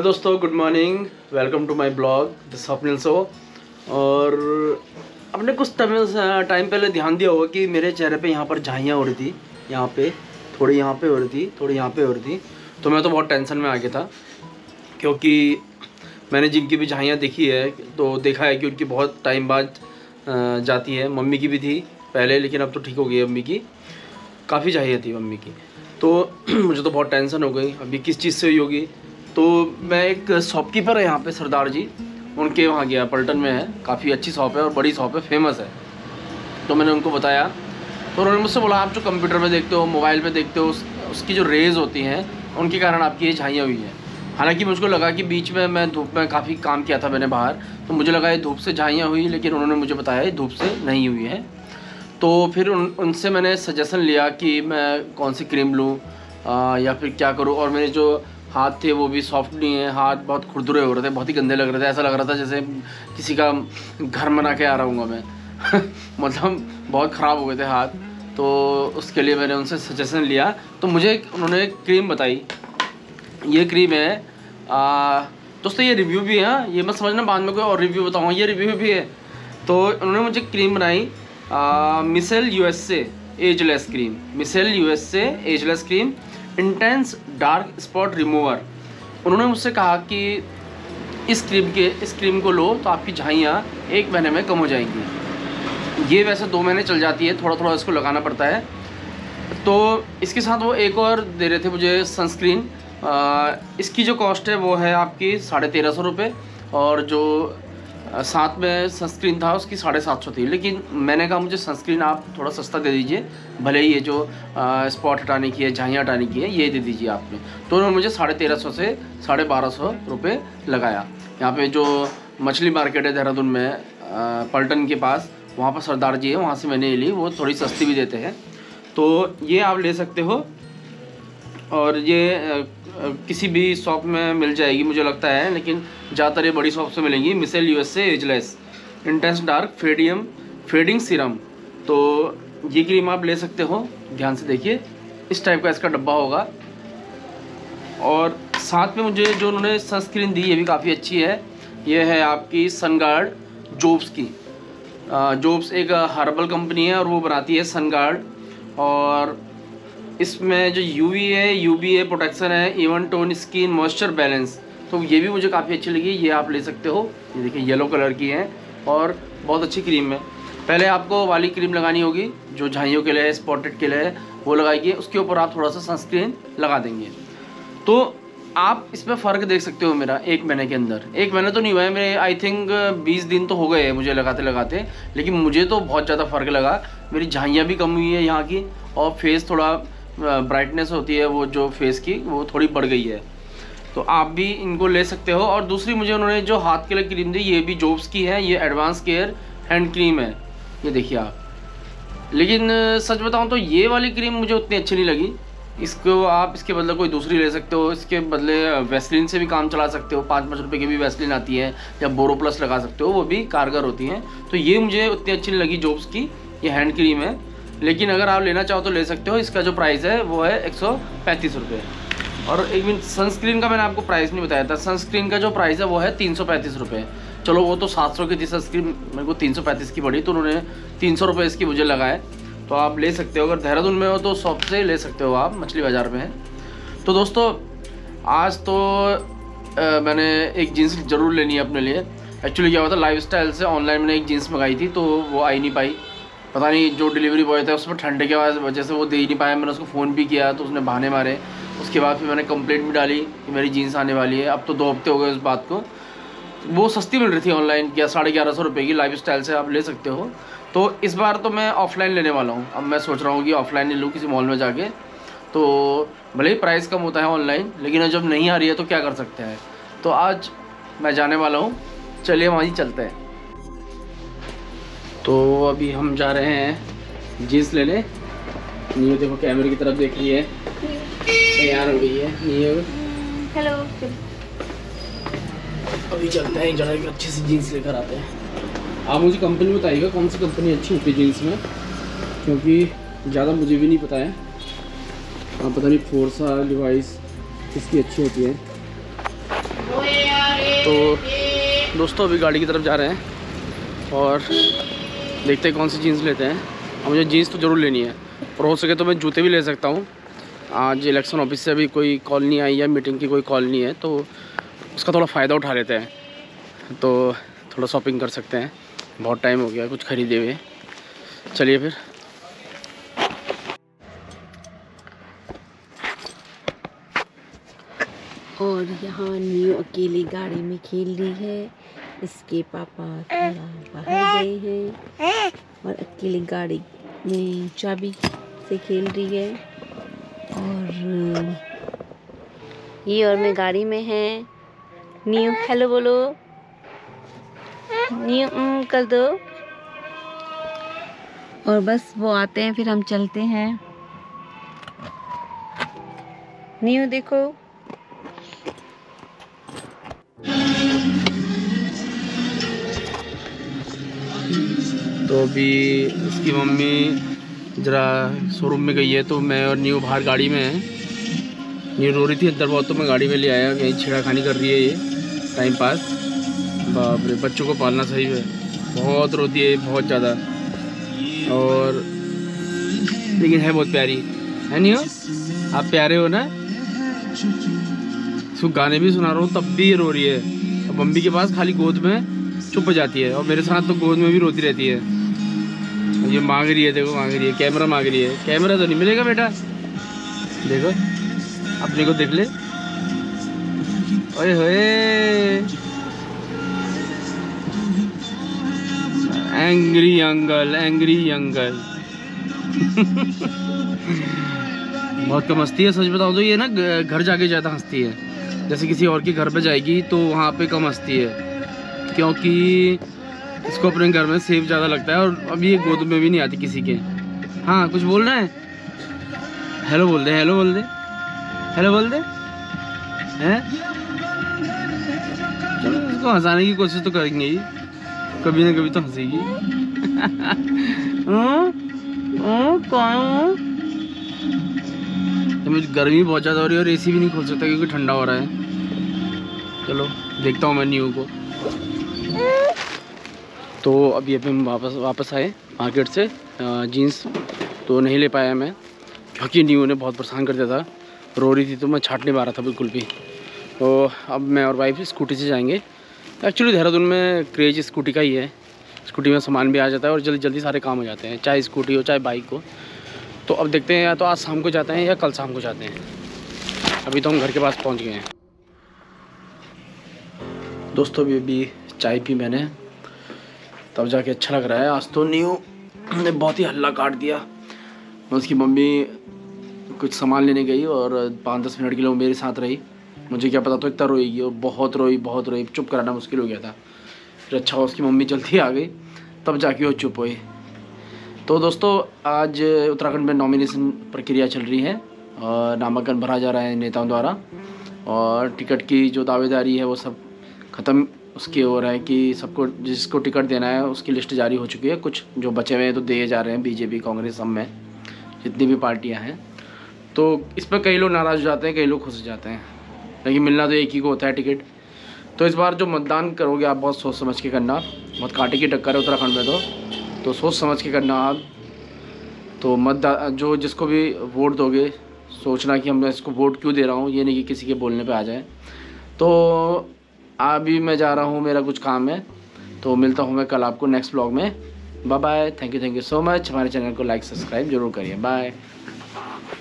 Hello दोस्तों, good morning. Welcome to my blog the Swapnil show. और आपने कुछ टाइम पहले ध्यान दिया होगा कि मेरे चेहरे पे यहाँ पर झाइयाँ हो रही थी, यहाँ पे थोड़ी, यहाँ पे हो रही थी, थोड़ी यहाँ पे हो रही थी। तो मैं तो बहुत टेंशन में आ गया था, क्योंकि मैंने जिनकी भी झाइयाँ देखी है तो देखा है कि उनकी बहुत टाइम बाद जाती है। मम्मी की भी थी पहले, लेकिन अब तो ठीक हो गई। मम्मी की काफ़ी झाइयाँ थी मम्मी की, तो मुझे तो बहुत टेंशन हो गई अभी किस चीज़ से हुई होगी। तो मैं एक शॉपकीपर है यहाँ पे, सरदार जी, उनके वहाँ गया, पलटन में है, काफ़ी अच्छी शॉप है और बड़ी शॉप है, फेमस है। तो मैंने उनको बताया, तो उन्होंने मुझसे बोला आप जो कंप्यूटर में देखते हो, मोबाइल में देखते हो, उसकी जो रेज़ होती हैं उनके कारण आपकी ये झाइयाँ हुई हैं। हालांकि मुझको लगा कि बीच में मैं धूप में काफ़ी काम किया था मैंने बाहर, तो मुझे लगा ये धूप से झाइयाँ हुई, लेकिन उन्होंने मुझे बताया ये धूप से नहीं हुई है। तो फिर उनसे मैंने सजेशन लिया कि मैं कौन सी क्रीम लूँ या फिर क्या करूँ। और मेरे जो हाथ थे वो भी सॉफ्ट नहीं है, हाथ बहुत खुरदुरे हो रहे थे, बहुत ही गंदे लग रहे थे। ऐसा लग रहा था जैसे किसी का घर मना के आ रहा हूँ मैं मतलब बहुत ख़राब हो गए थे हाथ। तो उसके लिए मैंने उनसे सजेशन लिया, तो मुझे उन्होंने क्रीम बताई, ये क्रीम है दोस्तों, ये रिव्यू भी है, ये मत समझना बाद में कोई और रिव्यू बताऊँ, ये रिव्यू भी है। तो उन्होंने मुझे क्रीम बनाई मिसेल U.S. से एजलेस क्रीम, मिसेल U.S. से ageless cream intense dark spot remover. उन्होंने मुझसे कहा कि इस क्रीम को लो तो आपकी झाइयाँ एक महीने में कम हो जाएंगी। ये वैसे 2 महीने चल जाती है, थोड़ा थोड़ा इसको लगाना पड़ता है। तो इसके साथ वो एक और दे रहे थे मुझे सनस्क्रीन, इसकी जो कॉस्ट है वो है आपकी 1350 रुपये, और जो साथ में सनस्क्रीन था उसकी 750 थी। लेकिन मैंने कहा मुझे सनस्क्रीन आप थोड़ा सस्ता दे दीजिए, भले ही ये जो स्पॉट हटाने की है, झाइयाँ हटाने की है, ये दे दीजिए आपने। तो उन्होंने मुझे 1350 से 1250 रुपये लगाया। यहाँ पे जो मछली मार्केट है देहरादून में, पलटन के पास, वहाँ पर सरदार जी है, वहाँ से मैंने ये ली, वो थोड़ी सस्ती भी देते हैं। तो ये आप ले सकते हो, और ये किसी भी शॉप में मिल जाएगी मुझे लगता है, लेकिन ज़्यादातर ये बड़ी शॉप से मिलेंगी। मिसेल U.S. से ageless intense dark fading serum. तो ये क्रीम आप ले सकते हो, ध्यान से देखिए, इस टाइप का इसका डब्बा होगा। और साथ में मुझे जो उन्होंने सनस्क्रीन दी, ये भी काफ़ी अच्छी है। ये है आपकी सन गार्ड जॉब्स की, जॉब्स एक हर्बल कंपनी है और वो बनाती है सन गार्ड। और इसमें जो UVA प्रोटेक्शन है, even tone skin, moisture balance, तो ये भी मुझे काफ़ी अच्छी लगी, ये आप ले सकते हो। ये देखिए येलो कलर की है और बहुत अच्छी क्रीम है। पहले आपको वाली क्रीम लगानी होगी जो झाइयों के लिए है, स्पॉटेड के लिए है, वो लगाइए, उसके ऊपर आप थोड़ा सा सनस्क्रीन लगा देंगे। तो आप इसमें फ़र्क देख सकते हो मेरा एक महीने के अंदर। एक महीने तो नहीं हुआ है मेरे, आई थिंक 20 दिन तो हो गए हैं मुझे लगाते लगाते, लेकिन मुझे तो बहुत ज़्यादा फ़र्क लगा। मेरी झाइयाँ भी कम हुई है यहाँ की, और फेस थोड़ा ब्राइटनेस होती है वो जो फेस की, वो थोड़ी बढ़ गई है। तो आप भी इनको ले सकते हो। और दूसरी मुझे उन्होंने जो हाथ के लिए क्रीम दी, ये भी जॉब्स की है, ये एडवांस केयर हैंड क्रीम है, ये देखिए आप। लेकिन सच बताऊं तो ये वाली क्रीम मुझे उतनी अच्छी नहीं लगी, इसको आप इसके बदले कोई दूसरी ले सकते हो। इसके बदले वैसलीन से भी काम चला सकते हो, 5-5 रुपये की भी वैसलीन आती है, या बोरोप्लस लगा सकते हो, वो भी कारगर होती हैं। तो ये मुझे उतनी अच्छी नहीं लगी जॉब्स की, ये हैंड क्रीम है, लेकिन अगर आप लेना चाहो तो ले सकते हो। इसका जो प्राइस है वो है 135 रुपये। और एक मिनट, सनस्क्रीन का मैंने आपको प्राइस नहीं बताया था, सनस्क्रीन का जो प्राइस है वो है 335 रुपये। चलो वो तो 700 की थी सनस्क्रीन, मेरे को 335 की पड़ी, तो उन्होंने 300 रुपये इसकी मुझे लगाए। तो आप ले सकते हो, अगर देहरादून में हो तो शॉप से ले सकते हो आप, मछली बाज़ार में है। तो दोस्तों आज तो मैंने एक जीन्स ज़रूर लेनी है अपने लिए। एक्चुअली क्या हुआ था, लाइफस्टाइल से ऑनलाइन मैंने एक जीन्स मंगाई थी, तो वो आई नहीं पाई, पता नहीं जो डिलीवरी बॉय था उसमें ठंडे के वजह से वो दे ही नहीं पाया। मैंने उसको फ़ोन भी किया तो उसने बहाने मारे। उसके बाद फिर मैंने कंप्लेंट भी डाली कि मेरी जीन्स आने वाली है। अब तो 2 हफ्ते हो गए उस बात को। वो सस्ती मिल रही थी ऑनलाइन, क्या 1150 रुपये की, लाइफस्टाइल से आप ले सकते हो। तो इस बार तो मैं ऑफ़लाइन लेने वाला हूँ। अब मैं सोच रहा हूँ कि ऑफ़लाइन ले लूँ किसी मॉल में जाके, तो भले ही प्राइस कम होता है ऑनलाइन, लेकिन जब नहीं आ रही है तो क्या कर सकते हैं। तो आज मैं जाने वाला हूँ, चलिए वहीं चलते हैं। तो अभी हम जा रहे हैं जींस लेने। ये देखो कैमरे की तरफ देख रही है, तैयार हो गई है ये। हेलो, अभी चलते हैं, जरा एक अच्छी सी जीन्स लेकर आते हैं। आप मुझे कंपनी बताइएगा कौन सी कंपनी अच्छी होती है जीन्स में, क्योंकि ज़्यादा मुझे भी नहीं पता है। आप पता नहीं फोर्सा, लिवाइस किसकी अच्छी होती है। तो दोस्तों अभी गाड़ी की तरफ जा रहे हैं और देखते हैं कौन सी जीन्स लेते हैं। और मुझे जीन्स तो ज़रूर लेनी है और हो सके तो मैं जूते भी ले सकता हूँ। आज इलेक्शन ऑफिस से अभी कोई कॉल नहीं आई है, मीटिंग की कोई कॉल नहीं है, तो उसका थोड़ा फ़ायदा उठा लेते हैं, तो थोड़ा शॉपिंग कर सकते हैं। बहुत टाइम हो गया कुछ ख़रीदे हुए। चलिए फिर। और यहाँ न्यू अकेली गाड़ी में खेल रही है, इसके पापा थोड़ा बाहर गए हैं और अकेली गाड़ी में चाबी से खेल रही है। और ये और मैं गाड़ी में हैं। न्यू हेलो बोलो, न्यू कर दो। और बस वो आते हैं फिर हम चलते हैं। न्यू देखो तो अभी उसकी मम्मी ज़रा शोरूम में गई है, तो मैं और न्यू बाहर गाड़ी में है। न्यू रो रही थी अंदर बहुत, तो मैं गाड़ी में ले आया। कहीं छेड़ाखानी कर रही है ये, टाइम पास। बाप रे, बच्चों को पालना सही है। बहुत रोती है, बहुत ज़्यादा, और लेकिन है बहुत प्यारी है। न्यू आप प्यारे हो ना। इसको गाने भी सुना रहा हूँ तब भी ये रो रही है। अब मम्मी के पास खाली गोद में चुप हो जाती है, और मेरे साथ तो गोद में भी रोती रहती है। ये मांग रही है, देखो मांग रही है, कैमरा मांग रही है। कैमरा तो नहीं मिलेगा बेटा, देखो अपने को देख ले। ओए होए, एंग्री अंकल, एंग्री अंकल। बहुत कम हंसती है, सच बताऊं तो। ये ना घर जाके ज़्यादा हंसती है। जैसे किसी और के घर पे जाएगी तो वहाँ पे कम हंसती है, क्योंकि इसको अपने घर में सेफ ज़्यादा लगता है। और अब ये गोद में भी नहीं आती किसी के। हाँ कुछ बोल रहे हैं, हेलो बोल दे, हेलो बोल दे, हेलो बोल दे। हैं, चलो इसको हंसाने की कोशिश तो करेंगे ही, कभी ना कभी तो हंसेगी। तो मुझे गर्मी बहुत ज़्यादा हो रही है और एसी भी नहीं खोल सकता क्योंकि ठंडा हो रहा है। चलो देखता हूँ मैं न्यू को। तो अभी अभी हम वापस आए मार्केट से। जीन्स तो नहीं ले पाया मैं, क्योंकि न्यू ने बहुत परेशान कर दिया था। रो रही थी तो मैं छाट नहीं पा रहा था बिल्कुल भी। तो अब मैं और वाइफ स्कूटी से जाएंगे। एक्चुअली देहरादून में क्रेज स्कूटी का ही है। स्कूटी में सामान भी आ जाता है और जल्दी जल्दी सारे काम हो जाते हैं, चाहे स्कूटी हो चाहे बाइक हो। तो अब देखते हैं, या तो आज शाम को जाते हैं या कल शाम को जाते हैं। अभी तो हम घर के पास पहुँच गए हैं। दोस्तों अभी चाय पी मैंने, तब जाके अच्छा लग रहा है। आज तो न्यू ने बहुत ही हल्ला काट दिया। उसकी मम्मी कुछ सामान लेने गई और 5-10 मिनट के लिए वो मेरे साथ रही। मुझे क्या पता तो इतना रोएगी, और बहुत रोई। चुप कराना मुश्किल हो गया था। फिर अच्छा हो उसकी मम्मी जल्दी आ गई, तब जाके वो चुप हुई। तो दोस्तों आज उत्तराखंड में नॉमिनेशन प्रक्रिया चल रही है और नामांकन भरा जा रहा है नेताओं द्वारा, और टिकट की जो दावेदारी है वो सब ख़त्म उसके हो रहा है कि सबको जिसको टिकट देना है उसकी लिस्ट जारी हो चुकी है। कुछ जो बचे हुए हैं तो दिए जा रहे हैं, बीजेपी कांग्रेस सब में जितनी भी पार्टियां हैं। तो इस पर कई लोग नाराज़ हो जाते हैं, कई लोग खुश हो जाते हैं, लेकिन मिलना तो एक ही को होता है टिकट। तो इस बार जो मतदान करोगे आप बहुत सोच समझ के करना। बहुत कांटे की टक्कर है उत्तराखंड में, तो सोच समझ के करना आप। तो मतदान जो जिसको भी वोट दोगे सोचना कि हम इसको वोट क्यों दे रहा हूँ, ये नहीं कि किसी के बोलने पर आ जाए। तो अभी मैं जा रहा हूँ, मेरा कुछ काम है, तो मिलता हूँ मैं कल आपको नेक्स्ट व्लॉग में। Bye bye, thank you so much. हमारे चैनल को लाइक सब्सक्राइब जरूर करिए। बाय।